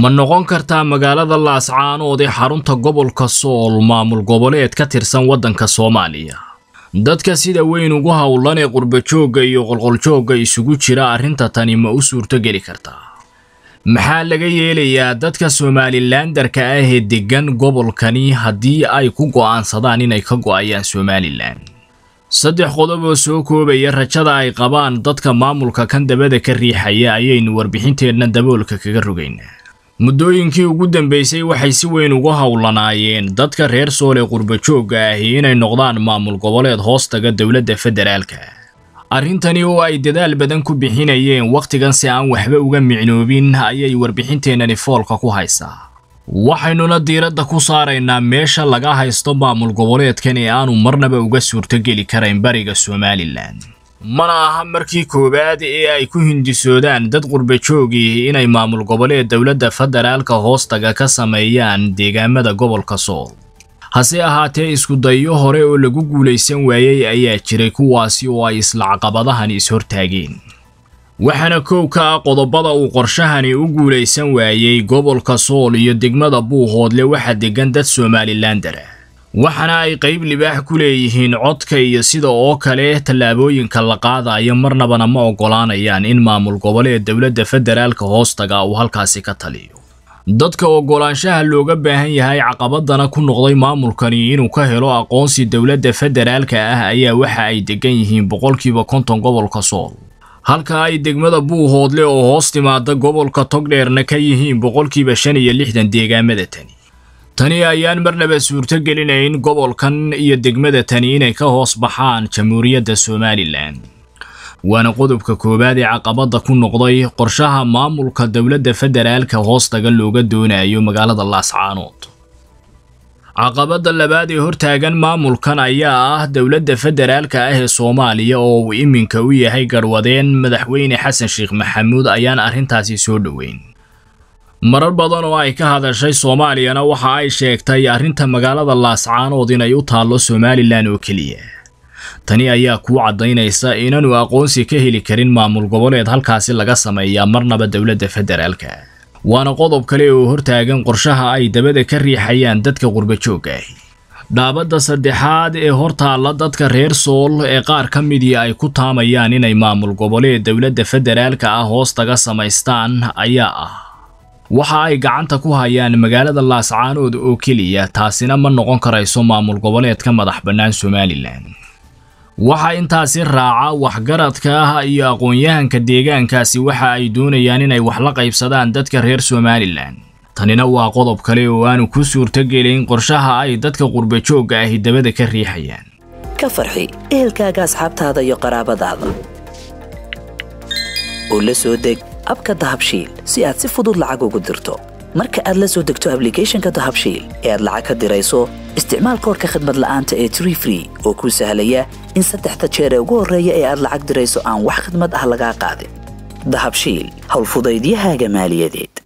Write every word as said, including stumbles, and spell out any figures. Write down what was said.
ma noqon kartaa magaalada Laascaan oo ah xarunta gobolka Sool maamul goboleed ka tirsan wadanka Soomaaliya dadka sida weyn ugu hawlan ee qurbajooga iyo qolqoljoogga isugu jira arrinta tani ma u suurto gali kartaa maxaa laga yeelayaa dadka Somalilandarka ah ee degan gobolkani haddii ay ku go'aansadaan inay ka go'ayaan Somaliland saddex qodob oo soo koobaya rajada ay qabaan dadka maamulka kan dabada ka riixaya ayaynu warbixinteena daboolka kaga rogeynaa muddooyinkii ugu dambeysay waxay si weyn ugu hawlanaayeen dadka reer Sool ee qurbajooga ah inay noqdaan maamul goboleed hoostaga dawladda federaalka arrintani oo ay dadaal badan ku bixinayeen waqtigan si aan waxba uga micnoobin ayay warbixinteenani foolka ku haysaa waxaanuna diiradda ku saaraynaa meesha laga haysto maamul goboleedkan ee aanu marnaba uga suurtageli karayn bariga Somaliland mana aha markii koobaad ee ay ku hindisoodaan dad qurbajoogi inay maamul goboleed dawladda federaalka hoostaga ka sameeyaan deegaamada gobolka Sool hase ahaatee isku dayo hore oo lagu guuleysan waayay ayaa jiray kuwaasi oo ay isla caqabadahani is hortaageen waxana koow ka qodobada uu qorshahani u guuleysan waayay gobolka Sool iyo degmada Buuhoodle waxa degan dad Somalilander waxana ay qayb libaax ku leeyihiin codka iyo sida oo kale talaabooyinka la qaadayo marnaba ma ogolaanayaan in maamul goboleed dawladda federaalka hoostaga uu halkaasi ka taliyo dadka ogolaanshaha looga baahan yahay caqabadana ku noqday maamulkani inuu ka helo aqoonsi dawladda federaalka ah ayaa waxa ay degan yihiin boqolkiiba konton gobolka Sool halka ay degmada Buuhoodle oo hoos timaada gobolka Togdheerna ka yihiin boqolkiiba shan iyo lixdan deegaamada tan tani ayaan marnaba suurto gelinayn gobolkan iyo degmada tani inay ka hoos baxaan jamhuuriyadda Somaliland waana qodobka koobaad ee caqabada ku noqday qorshaha maamulka dawladda federaalka hoostaga looga doonayo magaalada Laascaanood caqabada labaad ee hortaagan maamulkan ayaa ah dawladda federaalka ah ee Soomaaliya oo iminka u yahay garwadeen madaxweyne Xasan Sheekh Maxamuud ayaan arrintaasi soo dhaweyn marar badan oo ay ka hadashay Soomaaliyana waxa ay sheegtay arrinta magaalada Laascaanood inay u taalo Somaliland oo kaliya tani ayaa ku cadaynaysa inaanu aqoonsi ka heli karin maamul goboleed halkaas laga sameeyo marnaba dawladda federaalka waana qodob kale oo hortaagan qorshaha ay dabada ka riixayaan dadka qurbajooga ah dhaabada saddexaad ee hortaala dadka reer Sool ee qaar ka mid ah ay ku taamayaan inay maamul goboleed dawladda federaalka ah hoostaga sameystaan ayaa ah waxa ay gacanta ku hayaan magaalada Laascaanood oo kaliya taasina ma noqon karayso maamul goboleedka madax banaan Somaliland waxa intaas raaca waxgaradka iyo aqoonyahanka deegaankaasi waxa ay doonayaan inay wax la qaybsadaan dadka reer Somaliland tanina waa qodob kale oo aanu ku suurtagelin qorshaha ay dadka qurbajooga ah dabada ka riixayaan ka farxi eelkaaga asxaabtaada iyo qaraabadaada oo la soo deg abka dahabshiil si aad si fudud lacag ugu dirto marka aad la soo degto applicationka dahabshiil ee aad lacag ka dirayso isticmaal koorka khidmad la'aanta ee Tree Free oo ku sahlaya in saddexda jeer ee ugu horeeya ee aad lacag dirayso aan wax khidmad ah lagaa qaadin dahabshiil hawl fudaydiyahaaga maaliyadeed.